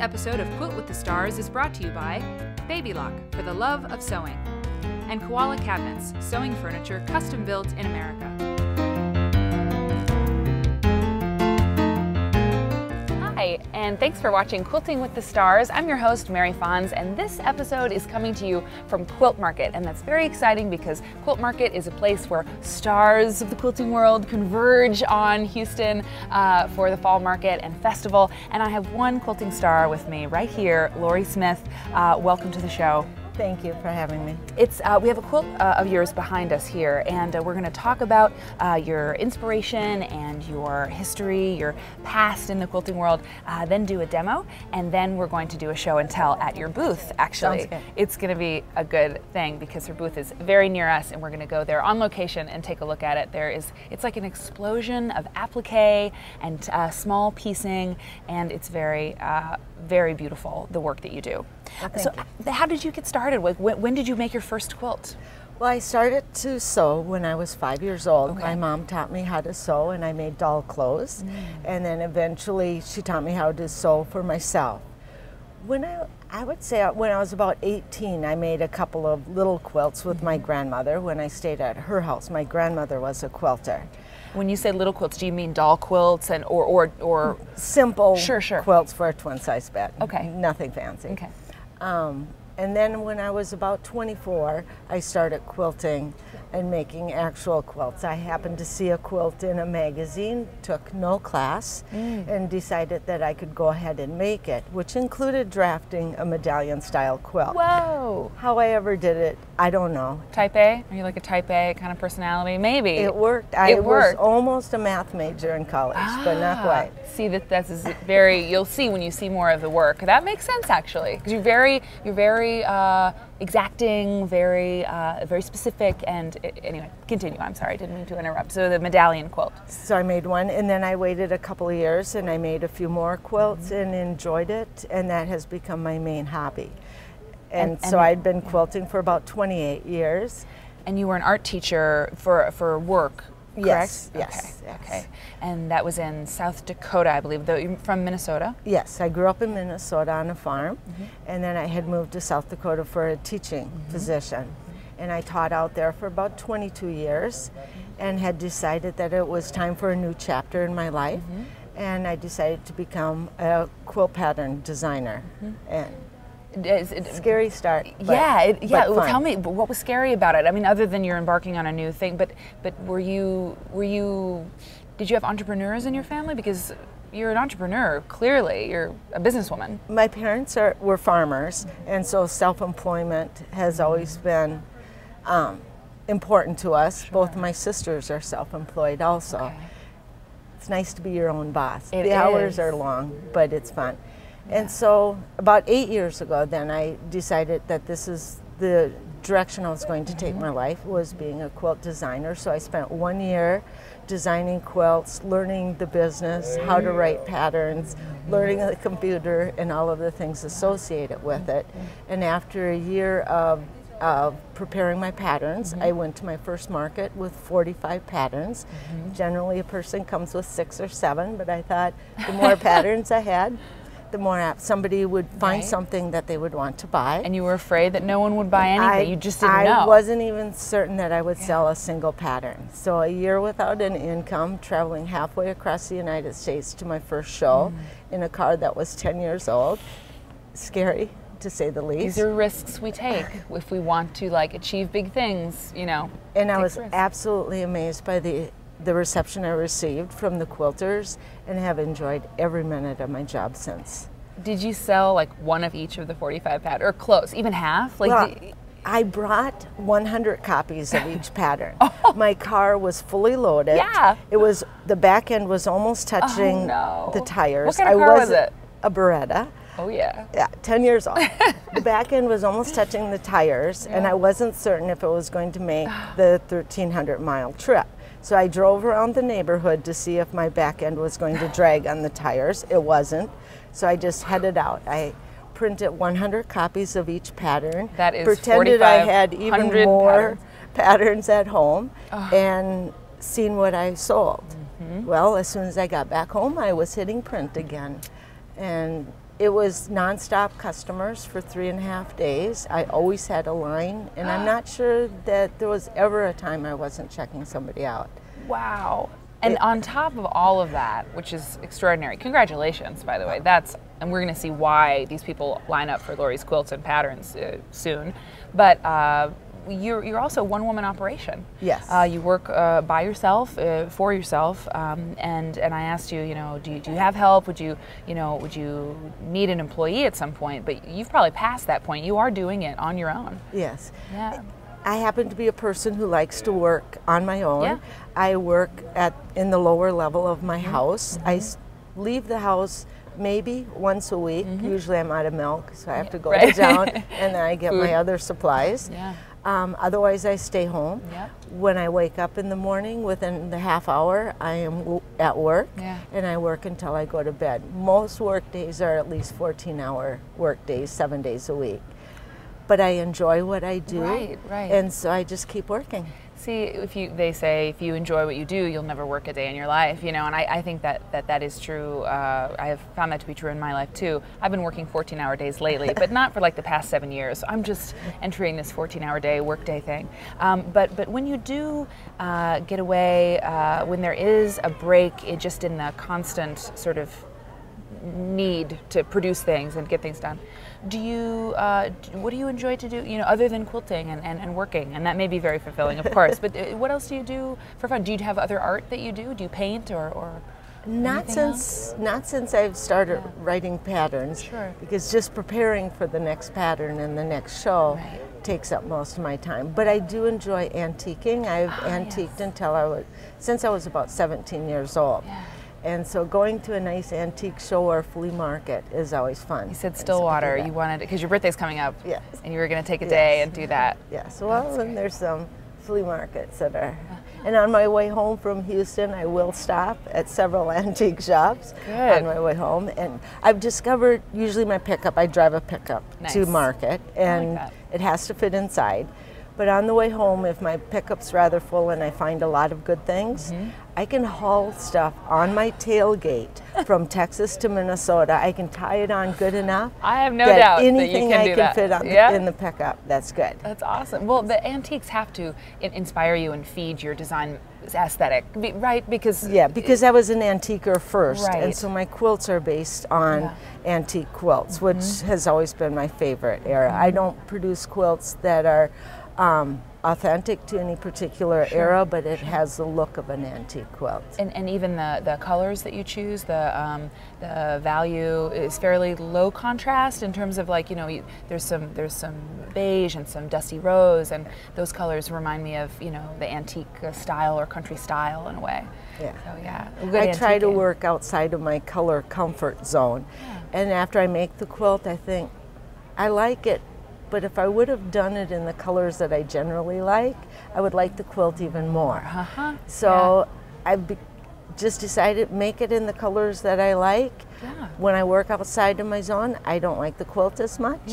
episode of Quilt with the Stars is brought to you by Baby Lock, for the love of sewing, and Koala Cabinets, sewing furniture custom built in America. Hi, and thanks for watching Quilting with the Stars. I'm your host, Mary Fons, and this episode is coming to you from Quilt Market, and that's very exciting because Quilt Market is a place where stars of the quilting world converge on Houston for the fall market and festival, and I have one quilting star with me right here, Lori Smith. Welcome to the show. Thank you for having me. It's we have a quilt of yours behind us here, and we're going to talk about your inspiration and your history, your past in the quilting world, then do a demo, and then we're going to do a show and tell at your booth, actually. Sounds good. It's going to be a good thing because her booth is very near us, and we're going to go there on location and take a look at it. It's like an explosion of applique and small piecing, and it's very, very beautiful, the work that you do. Well, so how did you get started? When did you make your first quilt? Well, I started to sew when I was 5 years old. Okay. My mom taught me how to sew, and I made doll clothes. Mm. And then eventually she taught me how to sew for myself. When I would say when I was about 18, I made a couple of little quilts with my grandmother when I stayed at her house. My grandmother was a quilter. When you say little quilts, do you mean doll quilts and or simple quilts for a twin-size bed? Okay. Nothing fancy. Okay. And then when I was about 24, I started quilting and making actual quilts. I happened to see a quilt in a magazine, took no class, and decided that I could go ahead and make it, which included drafting a medallion-style quilt. Whoa! How I ever did it, I don't know. Type A? Are you like a type A kind of personality? Maybe. It worked. I was almost a math major in college, but not quite. See, that's very, you'll see when you see more of the work. That makes sense, actually, because you're very exacting, very specific, and anyway, continue. I'm sorry, I didn't mean to interrupt. So the medallion quilt. So I made one, and then I waited a couple of years, and I made a few more quilts and enjoyed it, and that has become my main hobby. And so I'd been quilting for about 28 years. And you were an art teacher for work. Correct? Yes. Okay. And that was in South Dakota, I believe, though you're from Minnesota? Yes, I grew up in Minnesota on a farm, and then I had moved to South Dakota for a teaching position. And I taught out there for about 22 years and had decided that it was time for a new chapter in my life, and I decided to become a quilt pattern designer. And scary start. But tell me, what was scary about it? I mean, other than you're embarking on a new thing, but were you? Did you have entrepreneurs in your family? Because you're an entrepreneur. Clearly, you're a businesswoman. My parents were farmers, and so self-employment has always been important to us. Sure. Both my sisters are self-employed, also. Okay. It's nice to be your own boss. The hours are long, but it's fun. And so about 8 years ago then I decided that this is the direction I was going to take my life, was being a quilt designer. So I spent 1 year designing quilts, learning the business, how to write patterns, learning the computer and all of the things associated with it. And after a year of preparing my patterns, I went to my first market with 45 patterns. Generally a person comes with 6 or 7, but I thought the more patterns I had, the more somebody would find something that they would want to buy. And you were afraid that no one would buy anything, you just didn't know. I wasn't even certain that I would sell a single pattern. So a year without an income, traveling halfway across the United States to my first show in a car that was 10 years old, scary to say the least. These are risks we take if we want to like achieve big things, you know. And I was absolutely amazed by the reception I received from the quilters, and have enjoyed every minute of my job since. Did you sell like one of each of the 45 patterns, or close, even half? Like, well, I brought 100 copies of each pattern. My car was fully loaded. Yeah. It was, the back end was almost touching the tires. What kind of car was it? A Beretta. Oh yeah. Yeah, 10 years old. The back end was almost touching the tires, and I wasn't certain if it was going to make the 1,300-mile trip. So I drove around the neighborhood to see if my back end was going to drag on the tires. It wasn't. So I just headed out. I printed 100 copies of each pattern. That is 4500 Pretended I had even more patterns at home and seen what I sold. Well, as soon as I got back home, I was hitting print again. And It was nonstop customers for 3.5 days. I always had a line, and I'm not sure that there was ever a time I wasn't checking somebody out. Wow. And on top of all of that, which is extraordinary, congratulations, by the way. That's, and we're going to see why these people line up for Lori's Quilts and Patterns soon. But you're also a one-woman operation. Yes. You work by yourself, for yourself, and I asked you, you know, do you have help? Would you need an employee at some point? But you've probably passed that point. You are doing it on your own. Yes. Yeah. I happen to be a person who likes to work on my own. Yeah. I work in the lower level of my house. Mm-hmm. I leave the house maybe once a week. Mm-hmm. Usually I'm out of milk, so I have to go down and then I get my other supplies. Yeah. Otherwise, I stay home. Yep. When I wake up in the morning, within the half hour, I am at work, and I work until I go to bed. Most work days are at least 14-hour work days, 7 days a week. But I enjoy what I do, and so I just keep working. See, they say if you enjoy what you do, you'll never work a day in your life, you know, and I think that is true. I have found that to be true in my life, too. I've been working 14-hour days lately, but not for like the past 7 years. I'm just entering this 14-hour day, workday thing. But when you do get away, when there is a break, it just in the constant sort of need to produce things and get things done. Do you, what do you enjoy to do, you know, other than quilting and working? And that may be very fulfilling, of course, but what else do you do for fun? Do you have other art that you do? Do you paint or Not since I've started writing patterns, because just preparing for the next pattern and the next show takes up most of my time. But I do enjoy antiquing. I've antiqued until since I was about 17 years old. Yeah. And so going to a nice antique show or flea market is always fun. You said Stillwater. You wanted, because your birthday's coming up, and you were going to take a day and do that. Yes. Well, and there's some flea markets that are. And on my way home from Houston, I will stop at several antique shops on my way home. And I've discovered usually my pickup. I drive a pickup to market, and it has to fit inside. But on the way home, if my pickup's rather full and I find a lot of good things, I can haul stuff on my tailgate from Texas to Minnesota. I can tie it on good enough. I have no doubt anything that you can do that. Fit on in the pickup. That's good. That's awesome. Well, the antiques have to inspire you and feed your design aesthetic, right? Because I was an antiquer first, and so my quilts are based on antique quilts, which has always been my favorite era. I don't produce quilts that are authentic to any particular era, but it has the look of an antique quilt. And even the colors that you choose, the value is fairly low contrast in terms of, like, you know, there's some beige and some dusty rose, and those colors remind me of, you know, the antique style or country style in a way. Yeah. So I try to work outside of my color comfort zone, and after I make the quilt, I think I like it. But if I would have done it in the colors that I generally like, I would like the quilt even more. So I've just decided make it in the colors that I like. When I work outside of my zone, I don't like the quilt as much.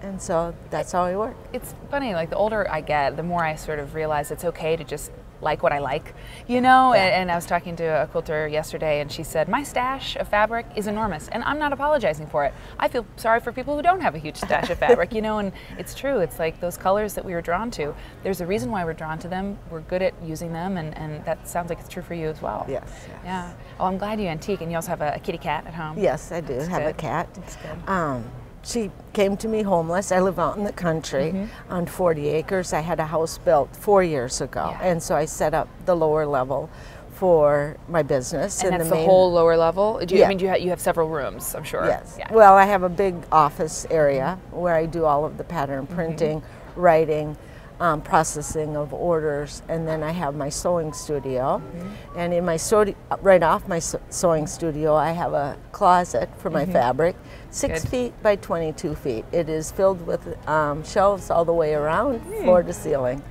And so that's how I work. It's funny, like the older I get, the more I sort of realize it's okay to just like what I like, you know, and I was talking to a quilter yesterday, and she said, my stash of fabric is enormous, and I'm not apologizing for it. I feel sorry for people who don't have a huge stash of fabric, you know, and it's true. It's like those colors that we were drawn to. There's a reason why we're drawn to them. We're good at using them, and that sounds like it's true for you as well. Yes. Yeah. Oh, I'm glad you antique, and you also have a kitty cat at home. Yes, I do have a cat. That's good. She came to me homeless. I live out in the country on 40 acres. I had a house built 4 years ago, and so I set up the lower level for my business. And that's the whole lower level? Do you, I mean, you have several rooms, I'm sure. Yes. Yeah. Well, I have a big office area where I do all of the pattern printing, writing, processing of orders, and then I have my sewing studio. And in my right off my sewing studio, I have a closet for my fabric, 6 feet by 22 feet. It is filled with shelves all the way around, floor to ceiling.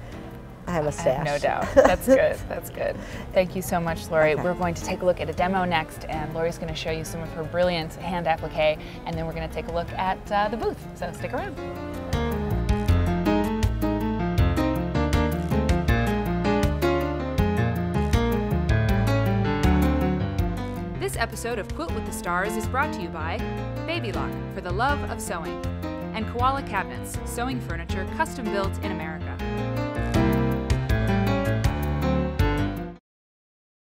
I have a stash. I have no doubt. That's good. That's good. Thank you so much, Lori. Okay. We're going to take a look at a demo next, and Lori's going to show you some of her brilliant hand applique, and then we're going to take a look at the booth. So stick around. This episode of Quilt with the Stars is brought to you by Baby Lock, for the love of sewing, and Koala Cabinets, sewing furniture custom built in America.